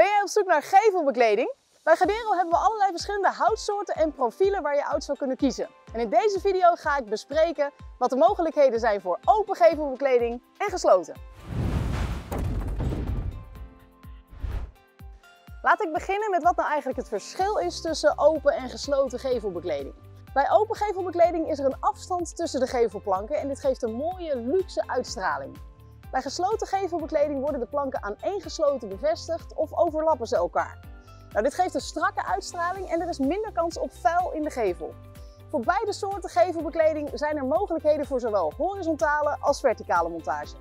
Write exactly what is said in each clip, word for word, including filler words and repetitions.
Ben jij op zoek naar gevelbekleding? Bij Gadero hebben we allerlei verschillende houtsoorten en profielen waar je uit zou kunnen kiezen. En in deze video ga ik bespreken wat de mogelijkheden zijn voor open gevelbekleding en gesloten. Laat ik beginnen met wat nou eigenlijk het verschil is tussen open en gesloten gevelbekleding. Bij open gevelbekleding is er een afstand tussen de gevelplanken en dit geeft een mooie luxe uitstraling. Bij gesloten gevelbekleding worden de planken aaneengesloten bevestigd of overlappen ze elkaar. Nou, dit geeft een strakke uitstraling en er is minder kans op vuil in de gevel. Voor beide soorten gevelbekleding zijn er mogelijkheden voor zowel horizontale als verticale montage.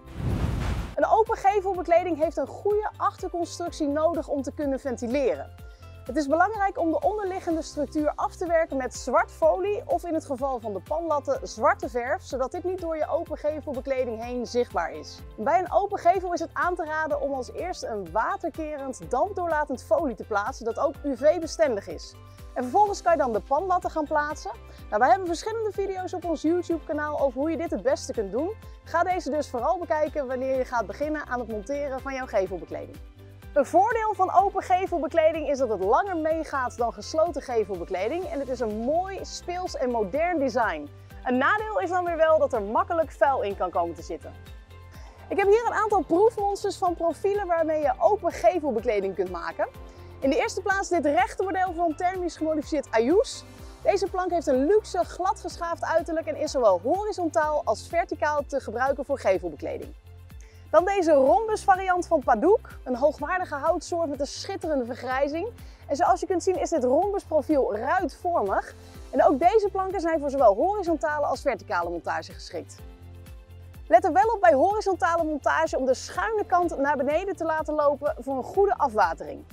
Een open gevelbekleding heeft een goede achterconstructie nodig om te kunnen ventileren. Het is belangrijk om de onderliggende structuur af te werken met zwart folie of in het geval van de panlatten zwarte verf, zodat dit niet door je open gevelbekleding heen zichtbaar is. Bij een open gevel is het aan te raden om als eerste een waterkerend, dampdoorlatend folie te plaatsen dat ook U V-bestendig is. En vervolgens kan je dan de panlatten gaan plaatsen. Nou, wij hebben verschillende video's op ons YouTube-kanaal over hoe je dit het beste kunt doen. Ga deze dus vooral bekijken wanneer je gaat beginnen aan het monteren van jouw gevelbekleding. Een voordeel van open gevelbekleding is dat het langer meegaat dan gesloten gevelbekleding en het is een mooi, speels en modern design. Een nadeel is dan weer wel dat er makkelijk vuil in kan komen te zitten. Ik heb hier een aantal proefmonsters van profielen waarmee je open gevelbekleding kunt maken. In de eerste plaats dit rechte model van thermisch gemodificeerd Ayous. Deze plank heeft een luxe, gladgeschaafd uiterlijk en is zowel horizontaal als verticaal te gebruiken voor gevelbekleding. Dan deze rhombus variant van Padouk, een hoogwaardige houtsoort met een schitterende vergrijzing. En zoals je kunt zien is dit rhombusprofiel ruitvormig. En ook deze planken zijn voor zowel horizontale als verticale montage geschikt. Let er wel op bij horizontale montage om de schuine kant naar beneden te laten lopen voor een goede afwatering.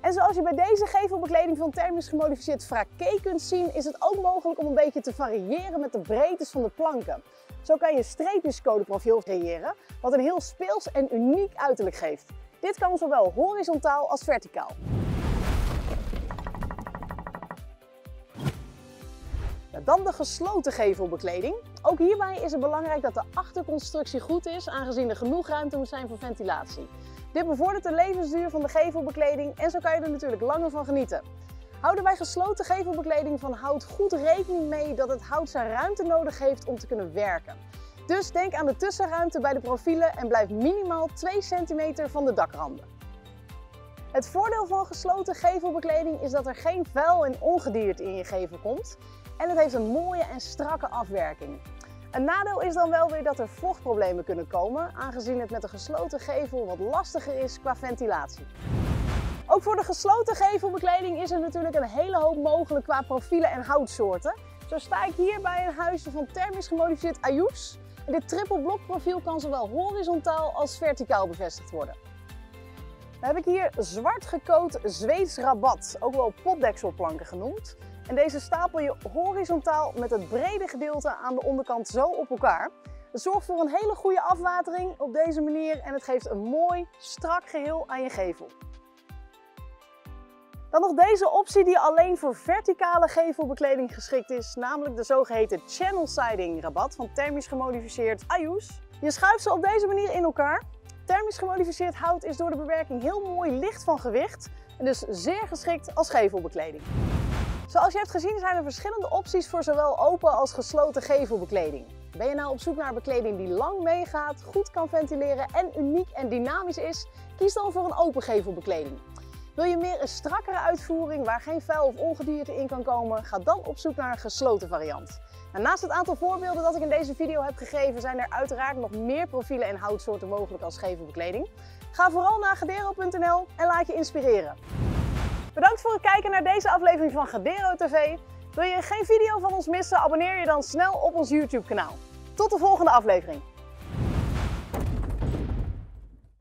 En zoals je bij deze gevelbekleding van thermisch gemodificeerd fraké kunt zien, is het ook mogelijk om een beetje te variëren met de breedtes van de planken. Zo kan je een streepjescodeprofiel creëren, wat een heel speels en uniek uiterlijk geeft. Dit kan zowel horizontaal als verticaal. Dan de gesloten gevelbekleding. Ook hierbij is het belangrijk dat de achterconstructie goed is, aangezien er genoeg ruimte moet zijn voor ventilatie. Dit bevordert de levensduur van de gevelbekleding en zo kan je er natuurlijk langer van genieten. Houden bij gesloten gevelbekleding van hout goed rekening mee dat het hout zijn ruimte nodig heeft om te kunnen werken. Dus denk aan de tussenruimte bij de profielen en blijf minimaal twee centimeter van de dakranden. Het voordeel van gesloten gevelbekleding is dat er geen vuil en ongedierte in je gevel komt en het heeft een mooie en strakke afwerking. Een nadeel is dan wel weer dat er vochtproblemen kunnen komen, aangezien het met een gesloten gevel wat lastiger is qua ventilatie. Ook voor de gesloten gevelbekleding is er natuurlijk een hele hoop mogelijk qua profielen en houtsoorten. Zo sta ik hier bij een huisje van thermisch gemodificeerd Ayous. En dit trippelblokprofiel kan zowel horizontaal als verticaal bevestigd worden. Dan heb ik hier zwart gekoot Zweeds rabat, ook wel potdekselplanken genoemd. En deze stapel je horizontaal met het brede gedeelte aan de onderkant zo op elkaar. Het zorgt voor een hele goede afwatering op deze manier en het geeft een mooi, strak geheel aan je gevel. Dan nog deze optie die alleen voor verticale gevelbekleding geschikt is, namelijk de zogeheten Channel Siding Rabat van thermisch gemodificeerd Ayous. Je schuift ze op deze manier in elkaar. Thermisch gemodificeerd hout is door de bewerking heel mooi licht van gewicht en dus zeer geschikt als gevelbekleding. Zoals je hebt gezien zijn er verschillende opties voor zowel open als gesloten gevelbekleding. Ben je nou op zoek naar bekleding die lang meegaat, goed kan ventileren en uniek en dynamisch is? Kies dan voor een open gevelbekleding. Wil je meer een strakkere uitvoering waar geen vuil of ongedierte in kan komen? Ga dan op zoek naar een gesloten variant. En naast het aantal voorbeelden dat ik in deze video heb gegeven, zijn er uiteraard nog meer profielen en houtsoorten mogelijk als gevelbekleding. Ga vooral naar gadero punt n l en laat je inspireren. Bedankt voor het kijken naar deze aflevering van Gadero T V. Wil je geen video van ons missen? Abonneer je dan snel op ons YouTube kanaal. Tot de volgende aflevering.